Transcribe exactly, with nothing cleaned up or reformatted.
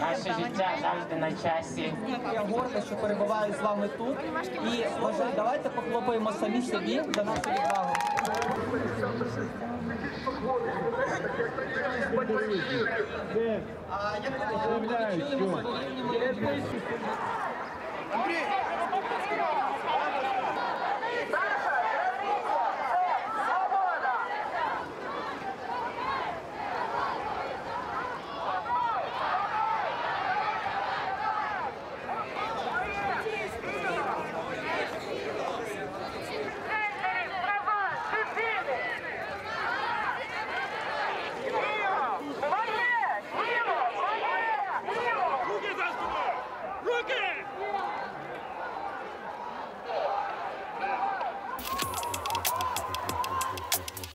Наше життя завжди на часі. Я горда, що перебуваю з вами тут. І вважаю, давайте похлопаємо самі собі за нашу відвагу. Я не знаю, що ми чуємо.